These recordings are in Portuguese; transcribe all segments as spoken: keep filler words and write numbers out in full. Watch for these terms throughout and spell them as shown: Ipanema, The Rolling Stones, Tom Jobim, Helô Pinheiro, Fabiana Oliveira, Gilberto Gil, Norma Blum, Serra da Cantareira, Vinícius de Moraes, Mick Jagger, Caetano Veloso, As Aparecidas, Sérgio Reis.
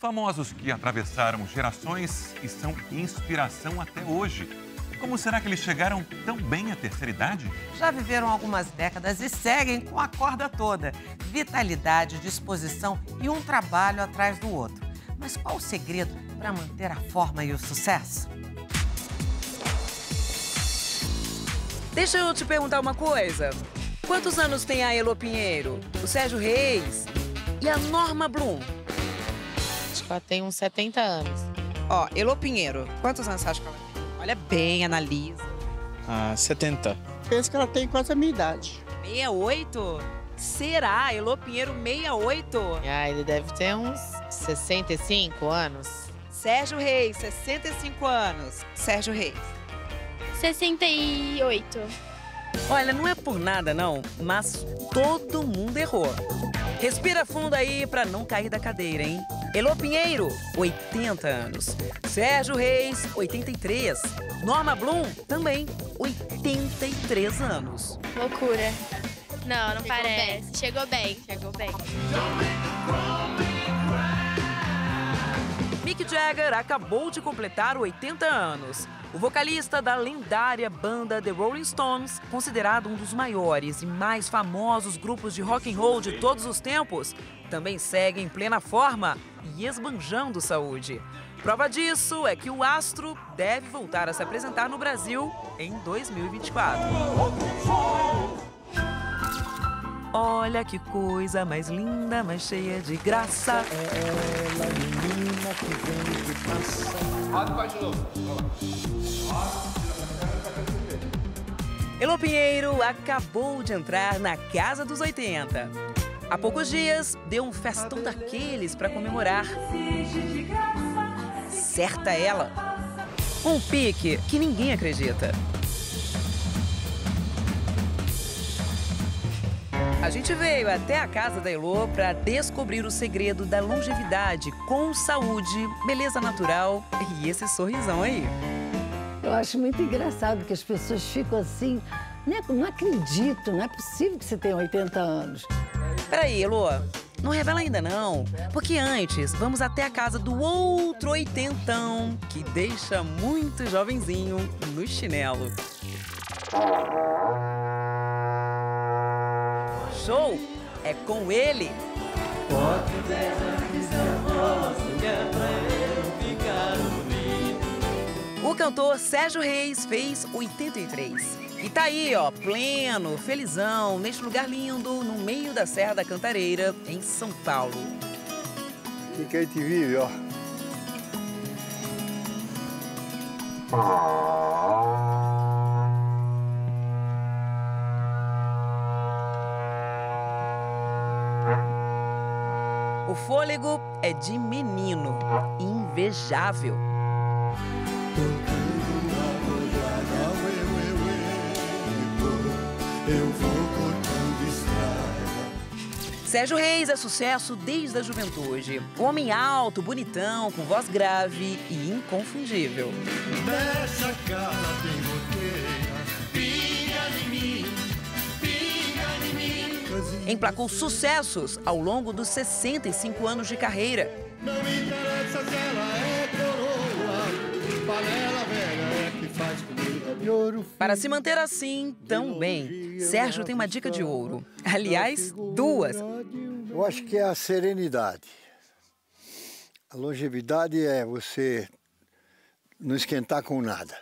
Famosos que atravessaram gerações e são inspiração até hoje. Como será que eles chegaram tão bem à terceira idade? Já viveram algumas décadas e seguem com a corda toda. Vitalidade, disposição e um trabalho atrás do outro. Mas qual o segredo para manter a forma e o sucesso? Deixa eu te perguntar uma coisa. Quantos anos tem a Helô Pinheiro, o Sérgio Reis e a Norma Blum? Acho que ela tem uns setenta anos. Ó, Helô Pinheiro, quantos anos você acha que ela tem? Olha bem, analisa. Ah, setenta. Penso que ela tem quase a minha idade. sessenta e oito? Será? Helô Pinheiro, sessenta e oito? Ah, ele deve ter uns sessenta e cinco anos. Sérgio Reis, sessenta e cinco anos. Sérgio Reis. sessenta e oito. Olha, não é por nada, não, mas todo mundo errou. Respira fundo aí pra não cair da cadeira, hein? Helô Pinheiro, oitenta anos. Sérgio Reis, oitenta e três. Norma Blum, também, oitenta e três anos. Loucura. Não, não parece. Chegou bem, chegou bem. Mick Jagger acabou de completar oitenta anos. O vocalista da lendária banda The Rolling Stones, considerado um dos maiores e mais famosos grupos de rock and roll de todos os tempos, também segue em plena forma e esbanjando saúde. Prova disso é que o astro deve voltar a se apresentar no Brasil em dois mil e vinte e quatro. Olha que coisa mais linda, mais cheia de graça. Helô Pinheiro acabou de entrar na casa dos oitenta. Há poucos dias, deu um festão daqueles para comemorar. Certa ela. Um pique que ninguém acredita. A gente veio até a casa da Helô para descobrir o segredo da longevidade com saúde, beleza natural e esse sorrisão aí. Eu acho muito engraçado que as pessoas ficam assim, né? Não acredito, não é possível que você tenha oitenta anos. Peraí, Helô, não revela ainda não, porque antes vamos até a casa do outro oitentão que deixa muito jovenzinho no chinelo. Show é com ele. O cantor Sérgio Reis fez oitenta e três. E tá aí, ó, pleno, felizão, neste lugar lindo, no meio da Serra da Cantareira, em São Paulo. E que a gente vive, ó. O fôlego é de menino, invejável. Sérgio Reis é sucesso desde a juventude. Homem alto, bonitão, com voz grave e inconfundível. Emplacou sucessos ao longo dos sessenta e cinco anos de carreira. Para se manter assim, tão bem, Sérgio tem uma dica de ouro. Aliás, duas. Eu acho que é a serenidade. A longevidade é você não esquentar com nada.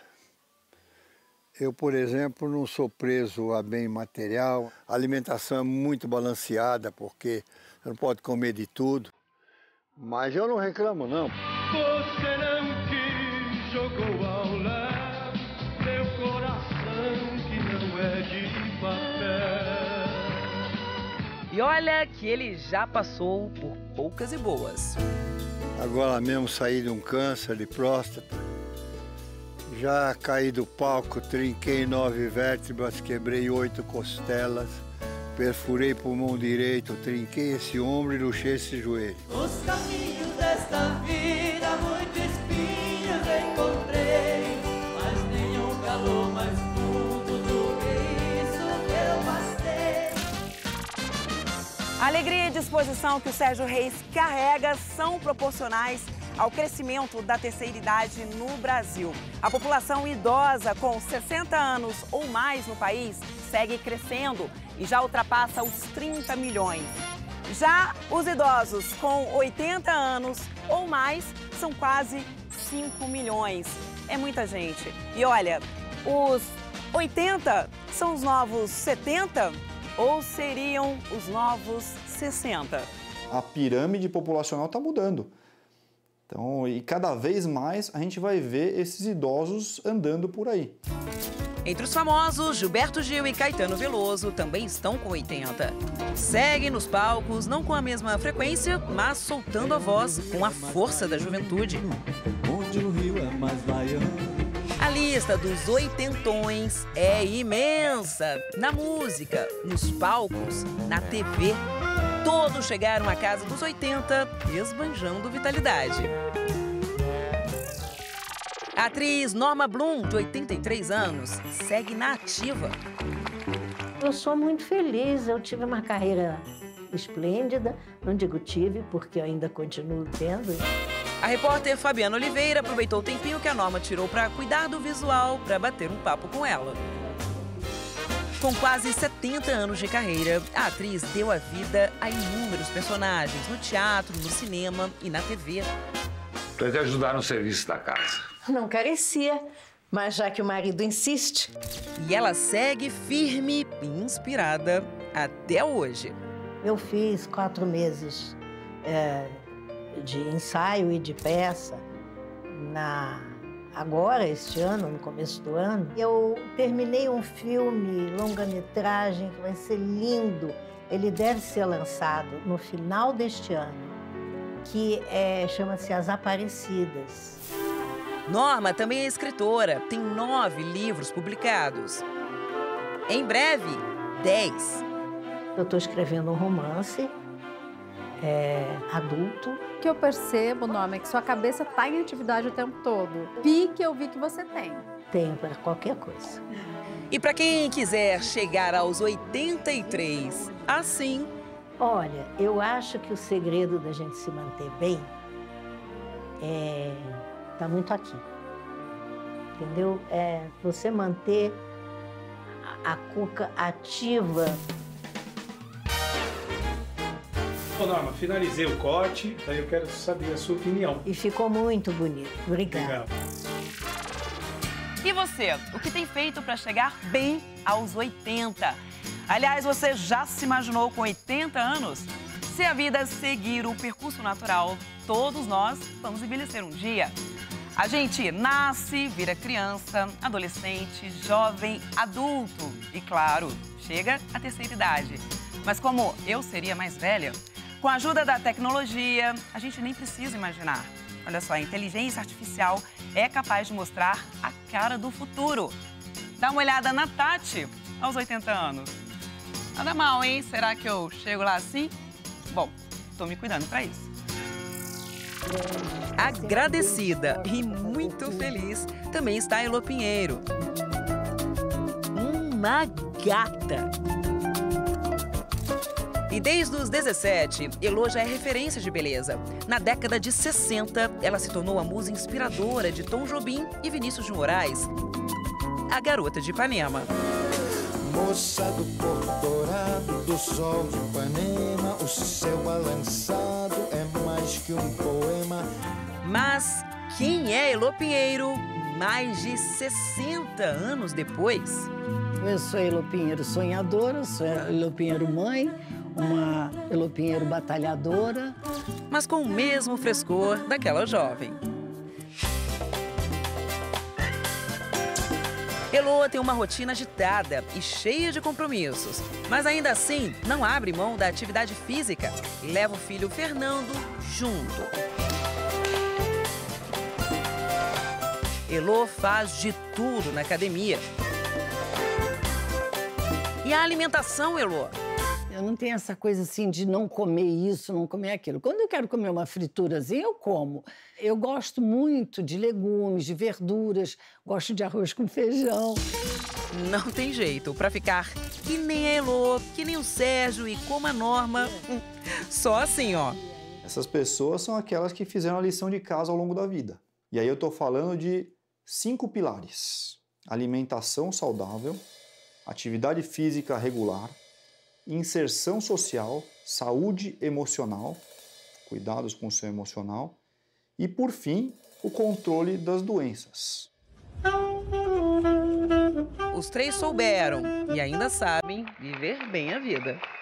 Eu, por exemplo, não sou preso a bem material. A alimentação é muito balanceada, porque você não pode comer de tudo. Mas eu não reclamo, não. Você não te jogou ao lar, teu coração que não é de papel. E olha que ele já passou por poucas e boas. Agora mesmo saí de um câncer de próstata. Já caí do palco, trinquei nove vértebras, quebrei oito costelas, perfurei pulmão direito, trinquei esse ombro e luxei esse joelho. Os caminhos desta vida, muitos espinhos encontrei, mas nenhum calor mais puro do que isso que eu passei. A alegria e disposição que o Sérgio Reis carrega são proporcionais ao crescimento da terceira idade no Brasil. A população idosa com sessenta anos ou mais no país segue crescendo e já ultrapassa os trinta milhões. Já os idosos com oitenta anos ou mais são quase cinco milhões. É muita gente. E olha, os oitenta são os novos setenta ou seriam os novos sessenta? A pirâmide populacional está mudando. Então, e cada vez mais a gente vai ver esses idosos andando por aí. Entre os famosos, Gilberto Gil e Caetano Veloso também estão com oitenta. Seguem nos palcos, não com a mesma frequência, mas soltando a voz com a força da juventude. Onde o rio é mais baiano. A lista dos oitentões é imensa. Na música, nos palcos, na T V. Todos chegaram à casa dos oitenta, esbanjando vitalidade. A atriz Norma Blum, de oitenta e três anos, segue na ativa. Eu sou muito feliz, eu tive uma carreira esplêndida. Não digo tive, porque eu ainda continuo tendo. A repórter Fabiana Oliveira aproveitou o tempinho que a Norma tirou para cuidar do visual, para bater um papo com ela. Com quase setenta anos de carreira, a atriz deu a vida a inúmeros personagens no teatro, no cinema e na T V. Tem que ajudar no serviço da casa. Não carecia, mas já que o marido insiste... E ela segue firme e inspirada até hoje. Eu fiz quatro meses... É... de ensaio e de peça, na... agora, este ano, no começo do ano. Eu terminei um filme, longa-metragem, que vai ser lindo. Ele deve ser lançado no final deste ano, que é... chama-se As Aparecidas. Norma também é escritora, tem nove livros publicados. Em breve, dez. Eu estou escrevendo um romance, É, adulto. O que eu percebo, Norma, é que sua cabeça está em atividade o tempo todo. Pique eu vi que você tem. Tenho para qualquer coisa. E para quem quiser chegar aos oitenta e três, assim... Olha, eu acho que o segredo da gente se manter bem é... tá muito aqui. Entendeu? É você manter a cuca ativa. Ô Norma, finalizei o corte, aí eu quero saber a sua opinião. E ficou muito bonito. Obrigada. Obrigado. E você, o que tem feito para chegar bem aos oitenta? Aliás, você já se imaginou com oitenta anos? Se a vida seguir o percurso natural, todos nós vamos envelhecer um dia. A gente nasce, vira criança, adolescente, jovem, adulto e, claro, chega à terceira idade. Mas como eu seria mais velha... Com a ajuda da tecnologia, a gente nem precisa imaginar. Olha só, a inteligência artificial é capaz de mostrar a cara do futuro. Dá uma olhada na Tati, aos oitenta anos. Nada mal, hein? Será que eu chego lá assim? Bom, tô me cuidando pra isso. Agradecida e muito feliz também está Helô Pinheiro. Uma gata! E desde os dezessete, Helô já é referência de beleza. Na década de sessenta, ela se tornou a musa inspiradora de Tom Jobim e Vinícius de Moraes, a garota de Ipanema. Moça do corpo dourado, do sol de Ipanema, o céu balançado é mais que um poema. Mas quem é Helô Pinheiro mais de sessenta anos depois? Eu sou Helô Pinheiro sonhadora, sou Helô Pinheiro mãe, uma Helô Pinheiro batalhadora. Mas com o mesmo frescor daquela jovem. Helô tem uma rotina agitada e cheia de compromissos. Mas ainda assim, não abre mão da atividade física. Leva o filho Fernando junto. Helô faz de tudo na academia. E a alimentação, Helô? Eu não tenho essa coisa assim de não comer isso, não comer aquilo. Quando eu quero comer uma friturazinha, eu como. Eu gosto muito de legumes, de verduras, gosto de arroz com feijão. Não tem jeito, pra ficar que nem a Helô, que nem o Sérgio e como a Norma, só assim, ó. Essas pessoas são aquelas que fizeram a lição de casa ao longo da vida. E aí eu tô falando de cinco pilares. Alimentação saudável, atividade física regular, inserção social, saúde emocional, cuidados com o seu emocional e, por fim, o controle das doenças. Os três souberam e ainda sabem viver bem a vida.